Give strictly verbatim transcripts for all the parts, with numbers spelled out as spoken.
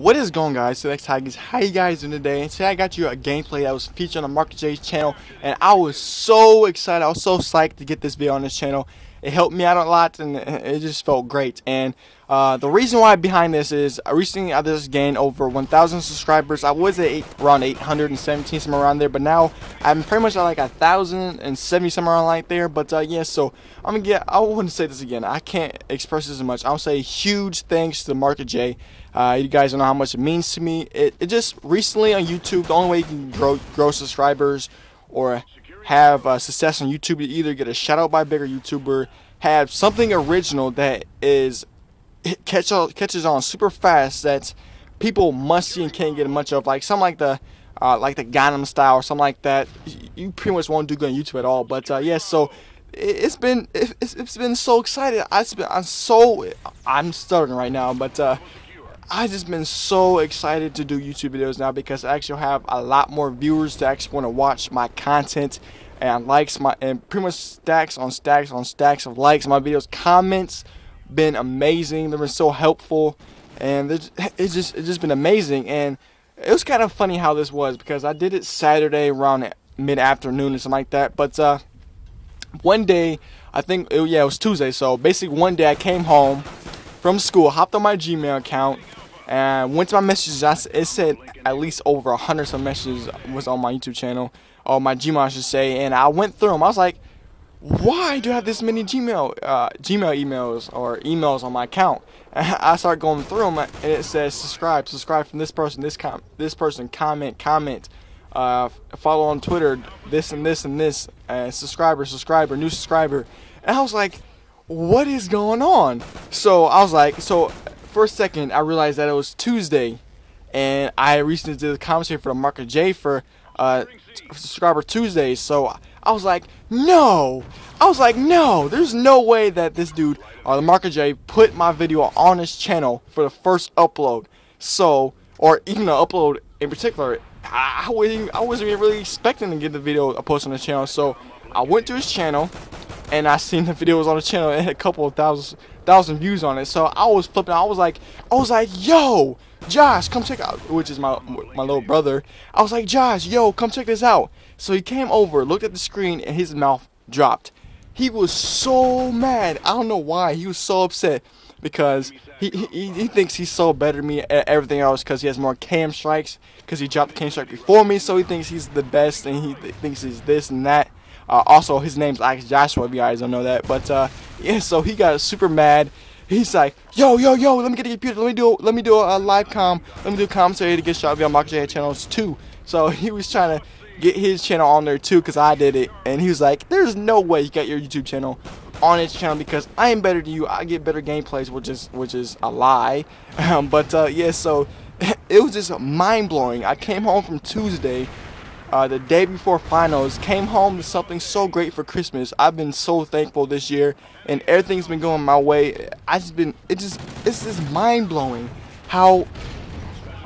What is going guys, so xTygazHD, how you guys doing today? And today I got you a gameplay that was featured on MarkerJ's channel, and I was so excited, I was so psyched to get this video on this channel. It helped me out a lot and it just felt great. And uh, the reason why behind this is recently I just gained over one thousand subscribers. I was at eight, around eight hundred seventeen, somewhere around there, but now I'm pretty much at like one thousand seventy, somewhere around like there. But uh, yeah, so I'm gonna get, I wouldn't say this again, I can't express this as much. I'll say huge thanks to MarkerJ. Uh, you guys don't know how much it means to me. It, it just recently on YouTube, the only way you can grow, grow subscribers or have uh, success on YouTube, you either get a shout out by a bigger YouTuber, have something original that is catch on, catches on super fast that people must see and can't get much of, like something like the uh, like the Gangnam Style or something like that. You pretty much won't do good on YouTube at all. But uh, yeah, so it's been it's, it's been so excited. I've been I'm so I'm stuttering right now, but. Uh, I've just been so excited to do YouTube videos now because I actually have a lot more viewers that actually want to watch my content and likes my and pretty much stacks on stacks on stacks of likes. My videos, comments, been amazing. They've been so helpful, and it's just it's just been amazing. And it was kind of funny how this was because I did it Saturday around mid afternoon and something like that. But uh, one day, I think it, yeah, it was Tuesday. So basically, one day I came home from school, hopped on my Gmail account, and went to my messages. I, it said at least over a hundred some messages was on my YouTube channel, or my Gmail I should say, and I went through them. I was like, why do I have this many Gmail uh, Gmail emails or emails on my account? And I started going through them, and it says subscribe, subscribe from this person, this com this person, comment, comment, uh, follow on Twitter, this and this and this, and subscriber, subscriber, new subscriber. And I was like, what is going on? So I was like, so. For a second, I realized that it was Tuesday, and I recently did a commentary for MarkerJ for uh, Subscriber Tuesday. So I was like, no, I was like, no, there's no way that this dude or the MarkerJ put my video on his channel for the first upload. So, or even the upload in particular, I, I wasn't, I wasn't even really expecting to get the video posted on his channel. So I went to his channel, and I seen the video was on the channel and had a couple of thousand thousand views on it. So I was flipping. I was like, I was like, yo, Josh, come check out, which is my my little brother. I was like, Josh, yo, come check this out. So he came over, looked at the screen, and his mouth dropped. He was so mad. I don't know why. He was so upset because he he, he thinks he's so better than me at everything else because he has more K E M strikes because he dropped the K E M strike before me. So he thinks he's the best and he th thinks he's this and that. Uh, also, his name's Alex Joshua, if you guys don't know that. But, uh, yeah, so he got super mad. He's like, yo, yo, yo, let me get the computer. Let me do let me do a, a live com. Let me do a commentary to get shot via MarkerJ channels, too. So he was trying to get his channel on there, too, because I did it. And he was like, there's no way you got your YouTube channel on his channel because I am better than you. I get better gameplays, which is, which is a lie. Um, but, uh, yeah, so it was just mind-blowing. I came home from Tuesday. Uh, the day before finals, came home to something so great for Christmas. I've been so thankful this year, and everything's been going my way. I just been, it just, it's just mind blowing how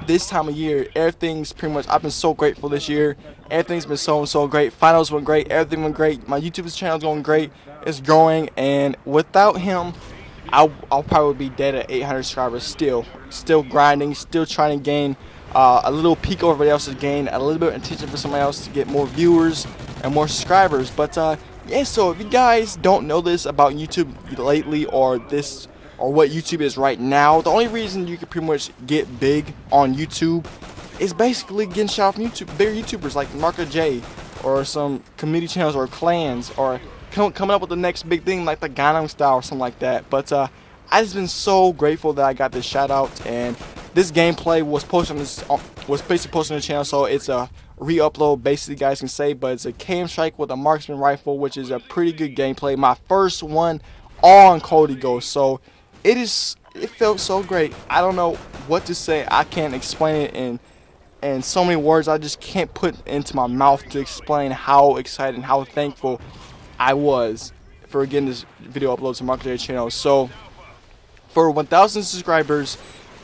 this time of year everything's pretty much. I've been so grateful this year. Everything's been so so great. Finals went great. Everything went great. My YouTube channel's going great. It's growing, and without him, I'll, I'll probably be dead at eight hundred subscribers. Still, still grinding. Still trying to gain. Uh, a little peek over everybody else's gain, a little bit of attention for somebody else to get more viewers and more subscribers. But uh, yeah, so if you guys don't know this about YouTube lately, or this, or what YouTube is right now, the only reason you can pretty much get big on YouTube is basically getting shot from YouTube, bigger YouTubers like MarkerJ, or some community channels, or clans, or come, coming up with the next big thing like the Gangnam Style or something like that. But uh, I've just been so grateful that I got this shout out and. This gameplay was posted on this, was basically posted on the channel, so it's a re-upload, basically, guys can say. But it's a K E M strike with a marksman rifle, which is a pretty good gameplay. My first one on Call of Duty: Ghosts, so it is. It felt so great. I don't know what to say. I can't explain it in in so many words. I just can't put into my mouth to explain how excited and how thankful I was for getting this video uploaded to MarkerJ's channel. So for one thousand subscribers.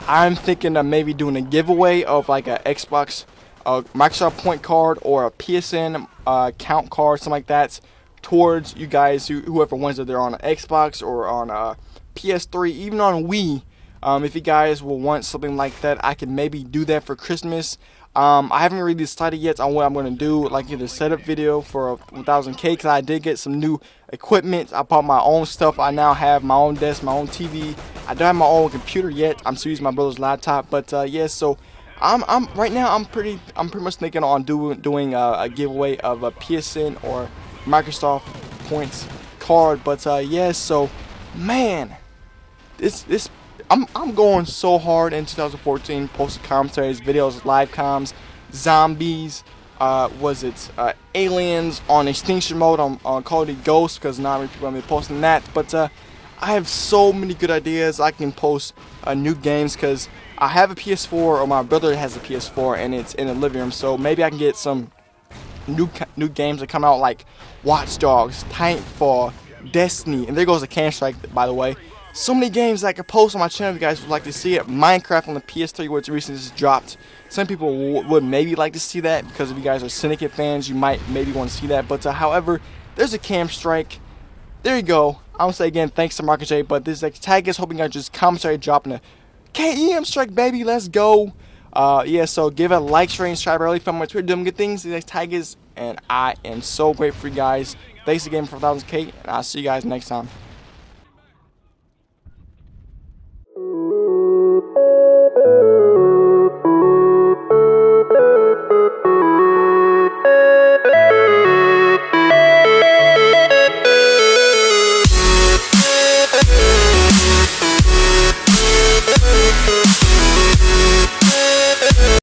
I'm thinking of maybe doing a giveaway of like a Xbox, a Microsoft point card, or a P S N uh, count card, something like that, towards you guys who whoever wins, whether they're on an Xbox or on a P S three, even on Wii. Um, if you guys will want something like that, I could maybe do that for Christmas. Um, I haven't really decided yet on what I'm going to do, like either setup video for one thousand K, because I did get some new equipment. I bought my own stuff. I now have my own desk, my own T V. I don't have my own computer yet. I'm still using my brother's laptop, but uh, yeah, so... I'm, I'm right now. I'm pretty. I'm pretty much thinking on do, doing uh, a giveaway of a P S N or Microsoft points card. But uh, yeah, so man, this this I'm I'm going so hard in twenty fourteen. Posted commentaries, videos, live comms, zombies. Uh, was it uh, aliens on extinction mode on, on Call of Duty: Ghosts? Because not many people have been posting that. But uh, I have so many good ideas. I can post uh, new games because I have a P S four, or my brother has a P S four, and it's in the living room. So maybe I can get some new new games that come out, like Watch Dogs, Titanfall, Destiny, and there goes the K E M Strike, by the way. So many games that I could post on my channel. If you guys would like to see it, Minecraft on the P S three, which recently just dropped. Some people w would maybe like to see that because if you guys are Syndicate fans, you might maybe want to see that. But uh, however, there's a K E M Strike. There you go. I want to say again, thanks to MarkerJ. But this is xTygazHD. Hoping you guys just commentary dropping a K E M strike, baby, let's go. Uh, yeah, so give a like, share, and subscribe early from my Twitter, doing good things. These xTygazHD, and I am so grateful for you guys. Thanks again for one thousand K, and I'll see you guys next time.